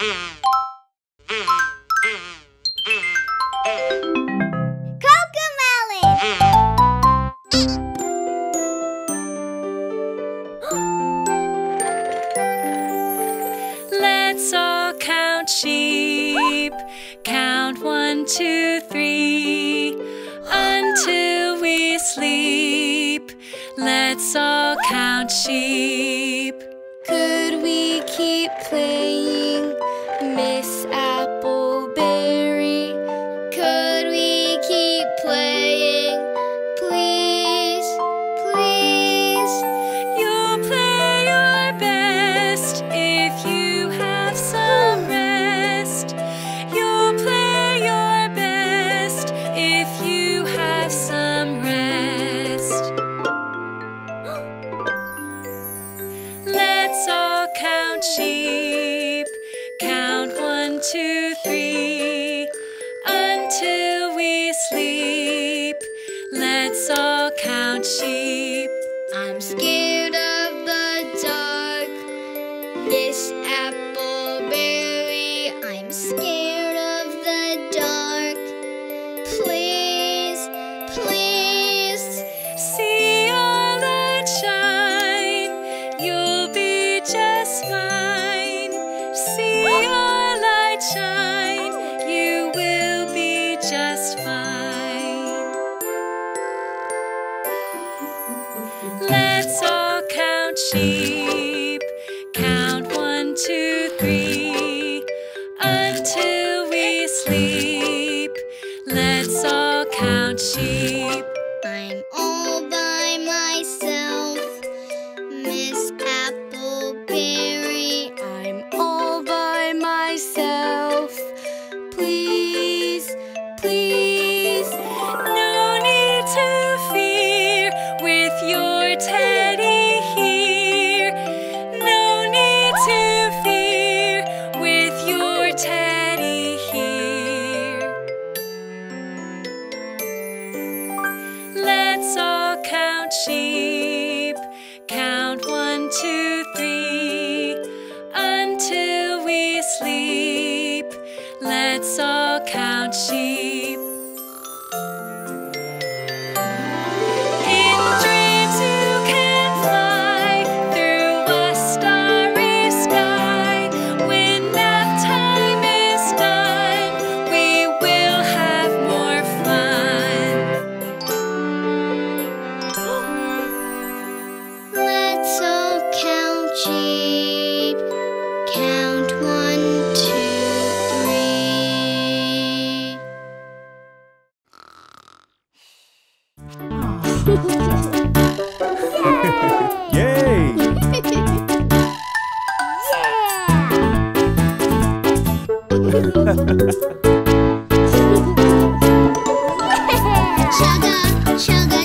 Chugga,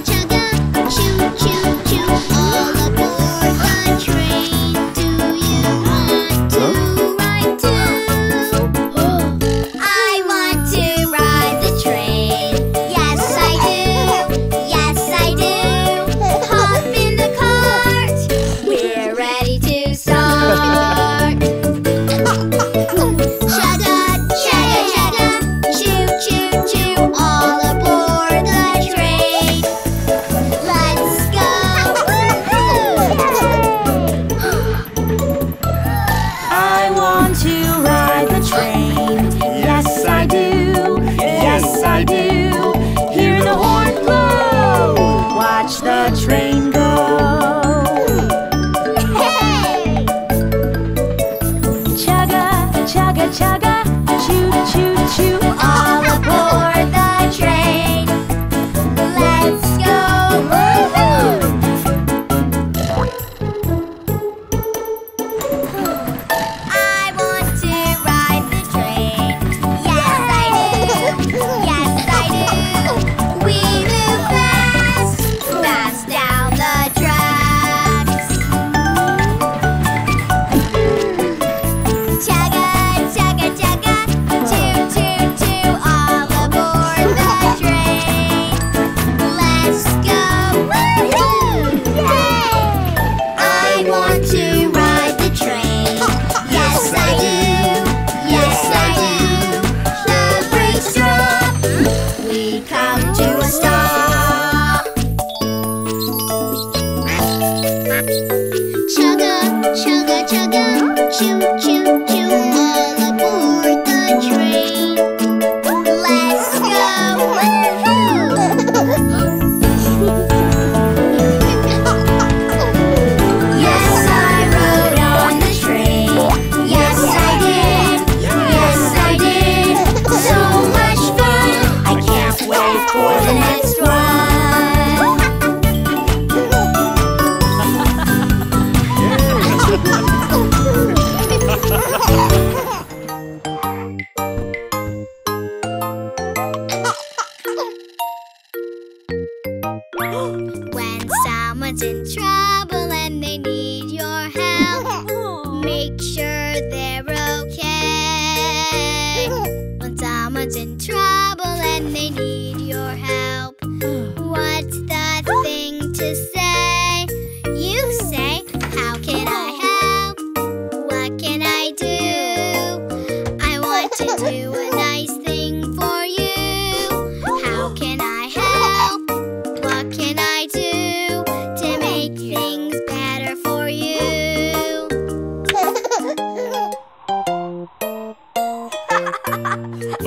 chugga, chugga.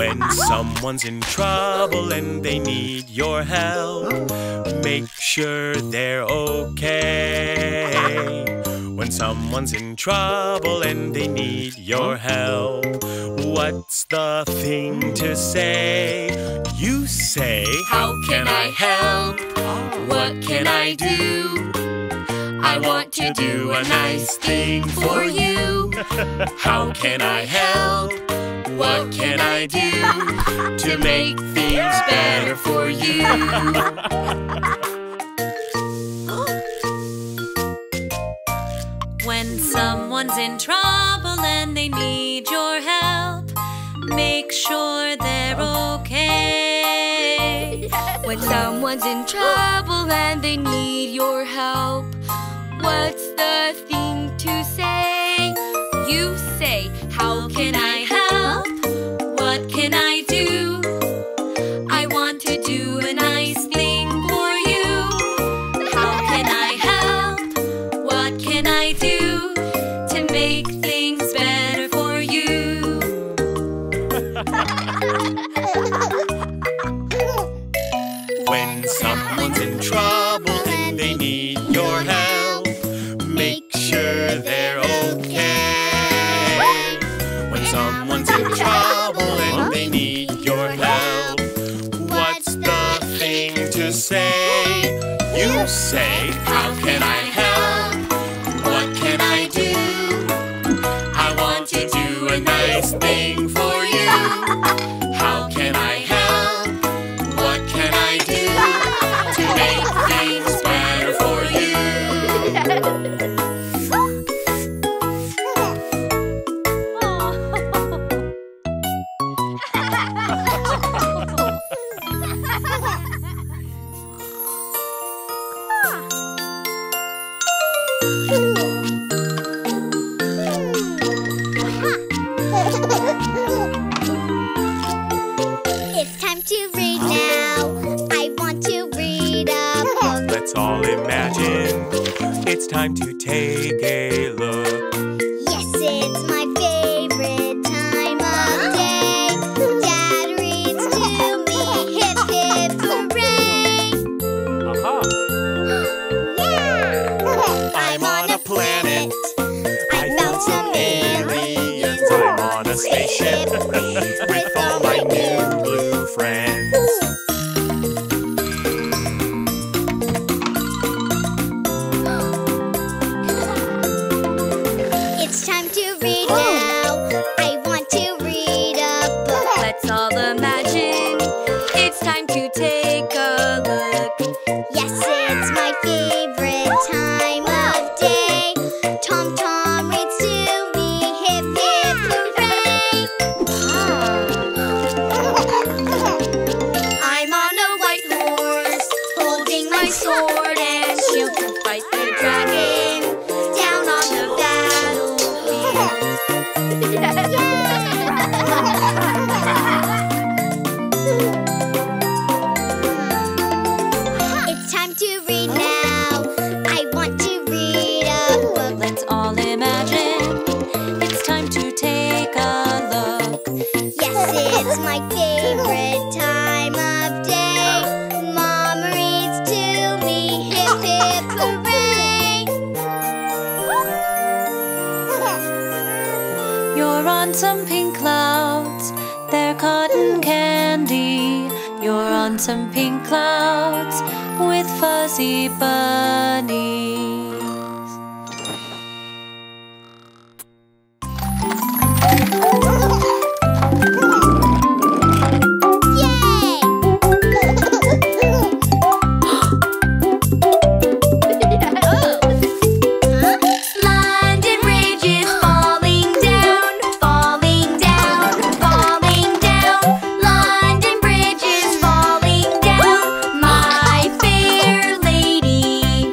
When someone's in trouble and they need your help, make sure they're okay. When someone's in trouble and they need your help, what's the thing to say? You say, how can I help? What can I do? I want to do a nice thing for you. How can I help? What can I do to make things better for you? When someone's in trouble and they need your help, make sure they're okay. When someone's in trouble and they need your help, what's the thing to say? You say, how can I help? What can I do? I want to do a nice thing for you. How can I help? What can I do to make things better for you? When someone's in trouble and they need your help, make sure they're okay. When someone's in trouble, you say, how can I help? What can I do? I want to do a nice thing for you. How can I help? What can I do to make things better for you? It's time to read now. I want to read a book. Let's all imagine it's time to take a look. Yes, it's my favorite time of day. Dad reads to me. Hip, hip, hooray. Yeah! I'm on a planet. I found some aliens. I'm on a spaceship with all my new blue friends. It's time to read now. I want to read a book. Let's all imagine it's time to take a look. Yes, it's my favorite time of day. Tom Tom reads to me. Hip, hip, hooray. I'm on a white horse, holding my sword and shield to fight the dragon down on the battlefield. It's time to read now. I want to read a book. Let's all imagine it's time to take a look. Yes, it's my favorite time of day. Mom reads to me. Hip, hip, hooray. You're on some pink clouds. They're cotton candy. You're on some pink clouds with fuzzy bunnies. Yay! London Bridge is falling down, falling down, falling down. London Bridge is falling down, my fair lady.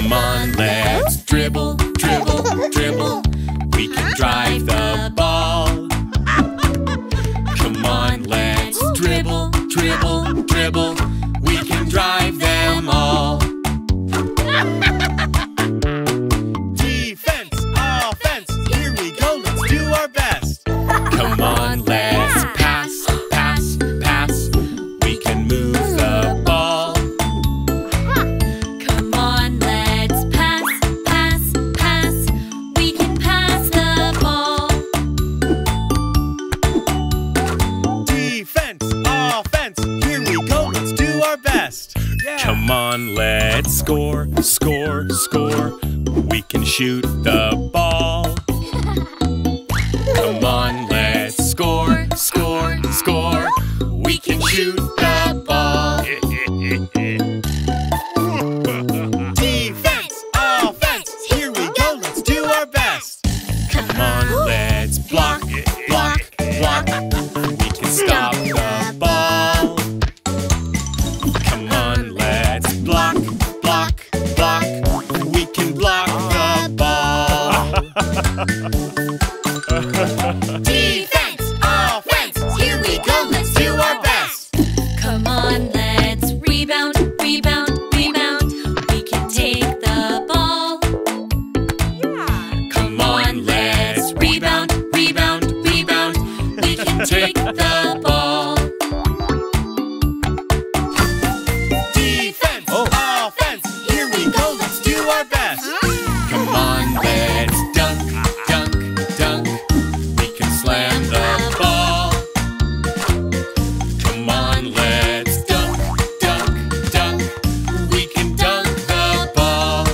Come on, let's dribble, dribble, dribble. We can drive the ball. Come on, let's dribble, dribble, dribble. We can drive them all. Defense, offense, here we go, let's do our best. Come on, let's pass, pass, pass. We can move the ball. Come on, let's pass, pass, pass. We can pass the ball. Defense, offense, here we go, let's do our best. Yeah. Come on, let's score, score, score. We can shoot the ball. Come on, let's score, score, score. We can shoot the ball. Defense, offense, here we go, let's do our best. Come on, let's block, block, block. We can stop the ball. Come on, let's block, block, block. We can block the ball. Defense, offense, here we go, let's do our best. Come on, let's rebound, rebound, rebound. We can take the ball. Come on, let's rebound, rebound, rebound. We can take the ball. Defense, offense, here we go, let's do our best. Come on, let's dunk, dunk, dunk. We can slam the ball. Come on, let's dunk, dunk, dunk. We can dunk the ball.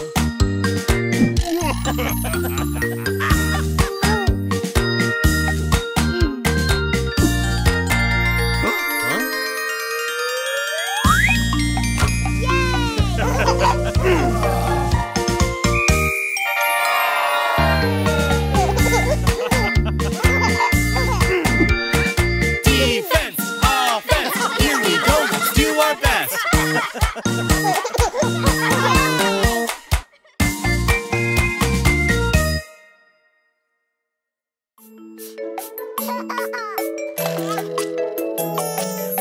Defense, offense, here we go, let's do our best.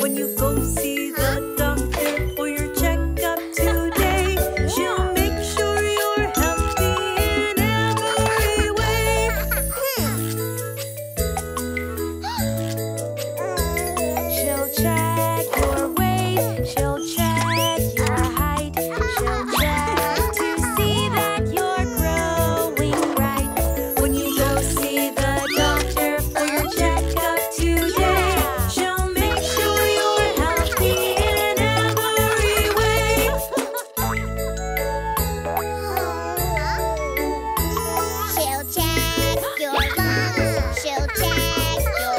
When you go see the doctor for your checkup today, she'll make sure you're healthy in every way. She'll check your weight, she'll check your height, she'll check to see that you're growing right. When you go see the doctor for your checkup today, she'll make sure you're healthy in every way. She'll check your lungs, she'll check your heart,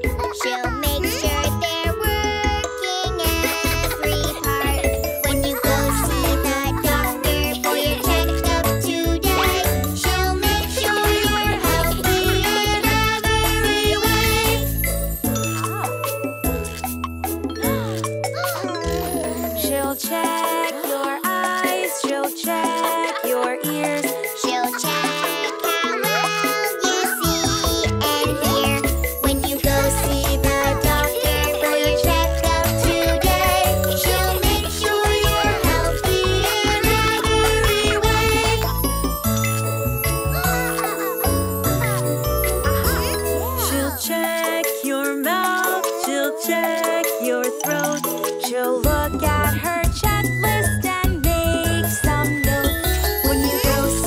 she'll make sure they're working every part. When you go see the doctor for your checkup today, she'll make sure you're healthy in every way. She'll check your eyes, she'll check your ears, she'll check how well you see and hear. When you go see the doctor for your checkup today, she'll make sure you're healthy in every way. She'll check your mouth, she'll check your throat, she'll look at her checklist and make some notes. When you go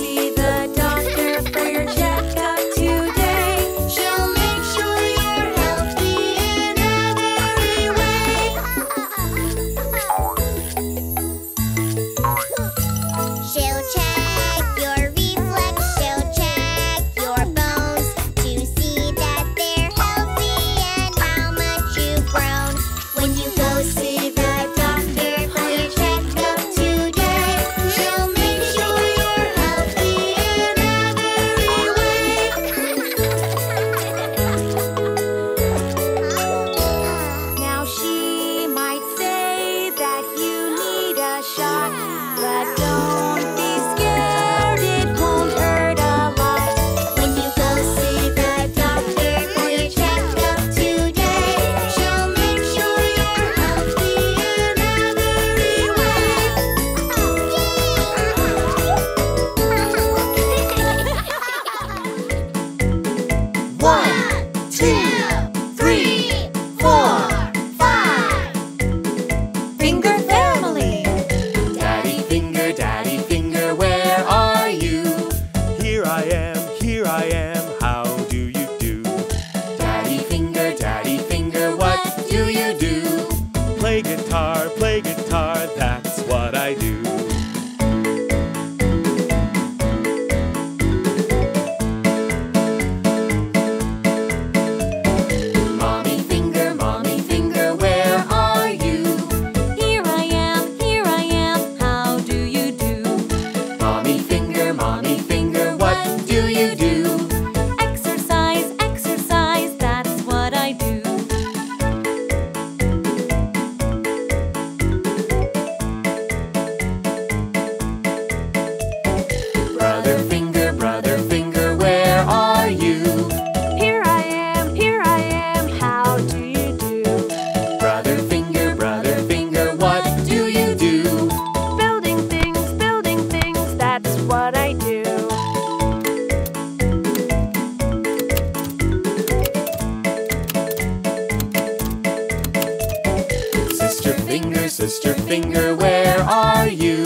Mr. Finger, where are you?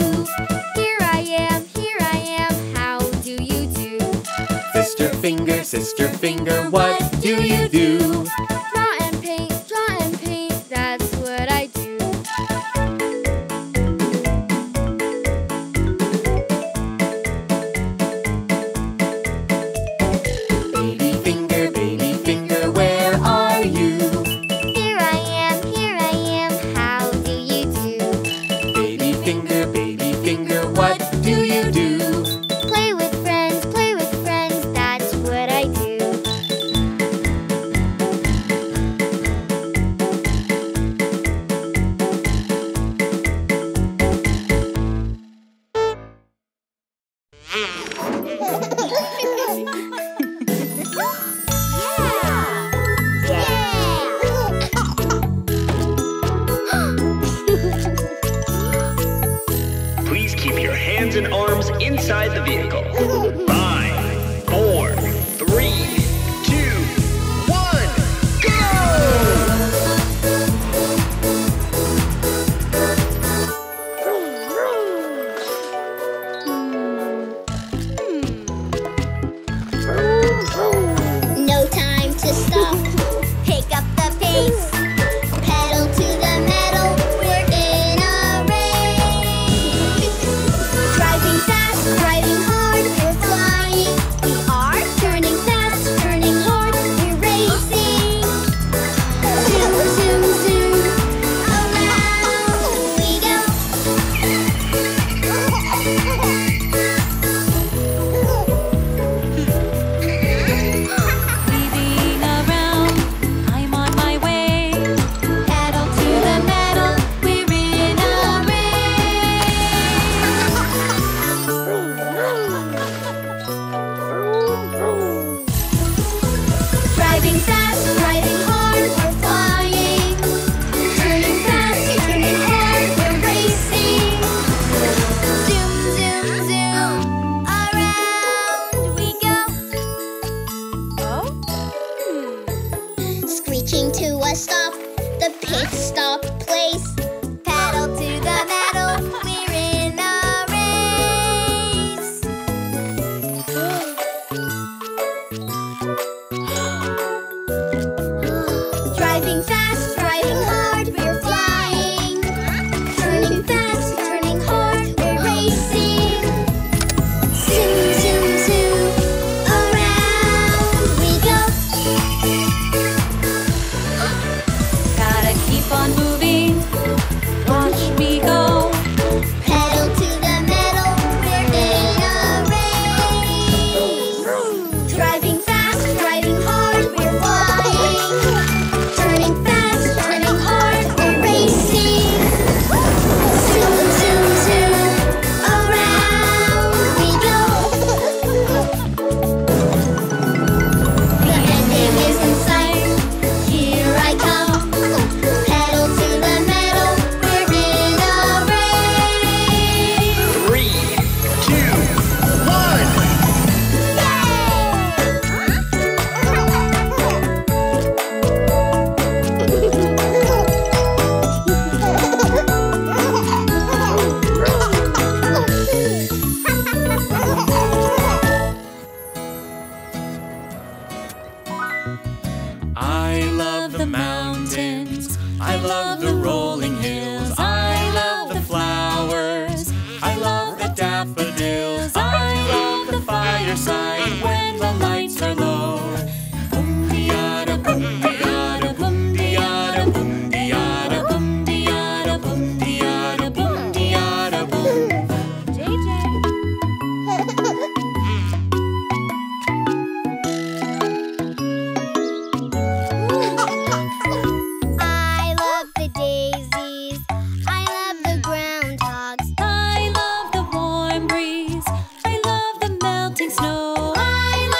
Here I am, how do you do? Sister Finger, what do you do? Draw and paint, that's what I do. Baby Finger, where are you? Here I am, how do you do? Baby Finger, what do you do? Play with friends, that's what I do. Please keep your hands and arms inside the vehicle. 5, 4, 3, 2, 1, go! No time to stop. Pick up the pace. Pedal to the metal. We're in a race. Driving fast, driving hard. We're flying. We are turning fast, turning hard. We're racing. Zoom, zoom, zoom. Around we go. Weaving around, I'm on my way. Pedal to the metal, we're in a race. Driving fast, driving hard, we're flying. Turning fast, turning hard, we're racing. Zoom, zoom, zoom. Around we go. Screeching to a stop, the pit stop place. Pedal to the metal, we're in a race. Driving fast, driving hard, we're flying. Turning fast, turning hard, we're racing. Zoom, zoom, zoom. Around we go. Gotta keep on moving. Watch me go. Pedal to the metal, we're in a race. Driving fast, driving hard, we're flying. Turning fast, turning hard, we're racing. Zoom, zoom, zoom. Around we go. The ending is in sight. Here I come. Pedal to the metal, we're in a race. 3, 2, 1. I love the mountains, I love the rolling hills, I love the flowers, I love the daffodils, I love the fireside when the lights are low. Boom de-yada, boom de-yada, boom de-yada, boom de-yada, boom de-yada, boom de-yada, boom de-yada, boom. I love the daisies. I love the groundhogs. I love the warm breeze. I love the melting snow. I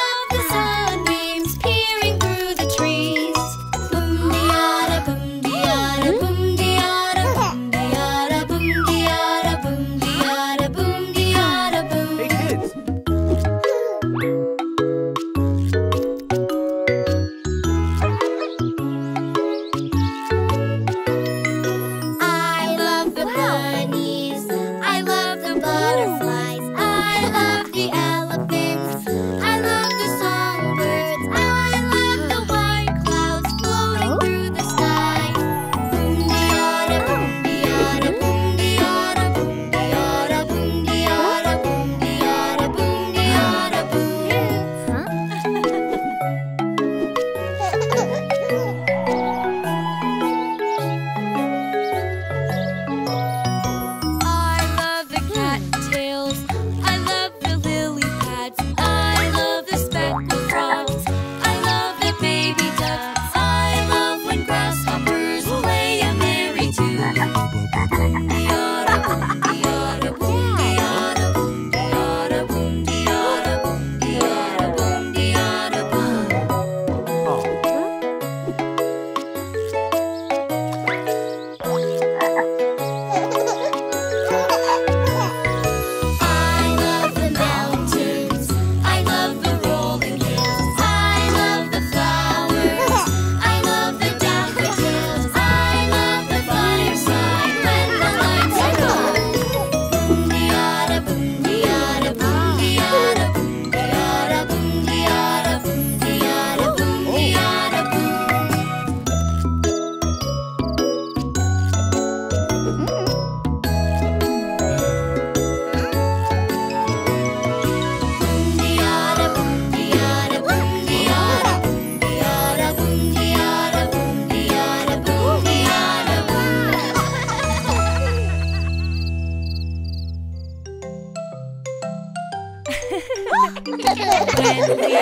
When we grow up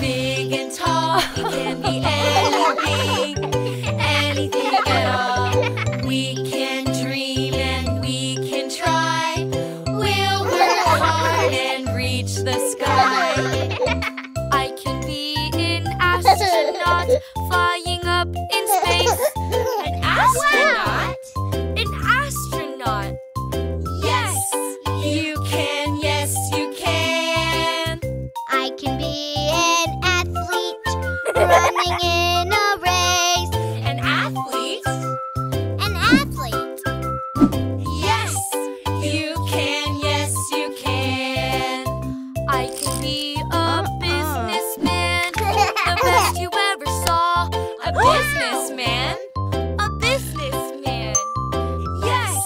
big and tall, we can be anything, anything at all. We can dream and we can try. We'll work hard and reach the sky. I can be an astronaut, flying up in space. An astronaut? An astronaut. Running in a race. An athlete? An athlete. Yes, you can, yes, you can. I can be a businessman. The best you ever saw. A businessman. A businessman. Yes,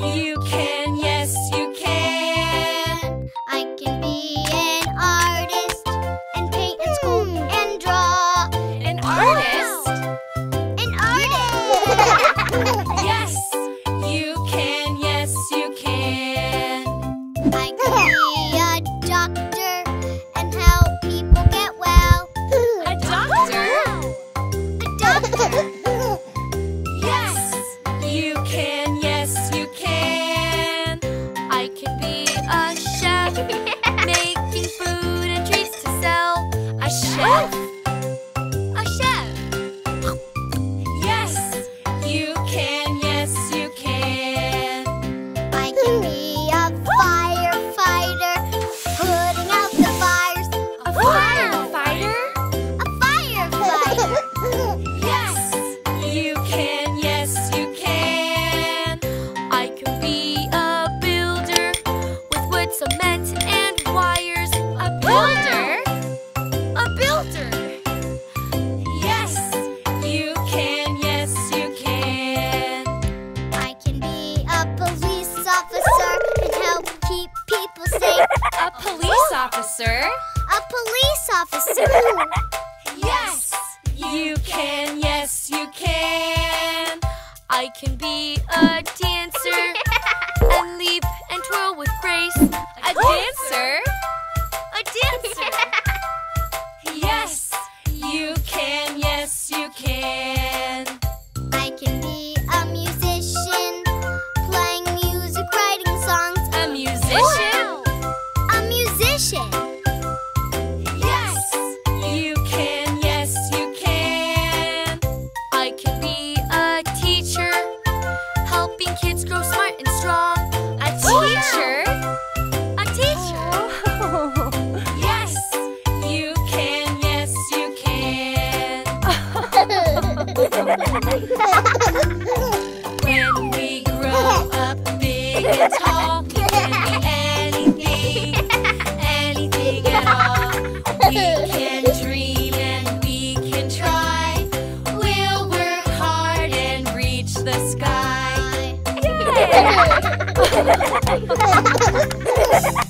you can, yes, you can. I can be an artist and paint and sculpt and draw. When we grow up big and tall, we can be anything, anything at all. We can dream and we can try. We'll work hard and reach the sky. Yay!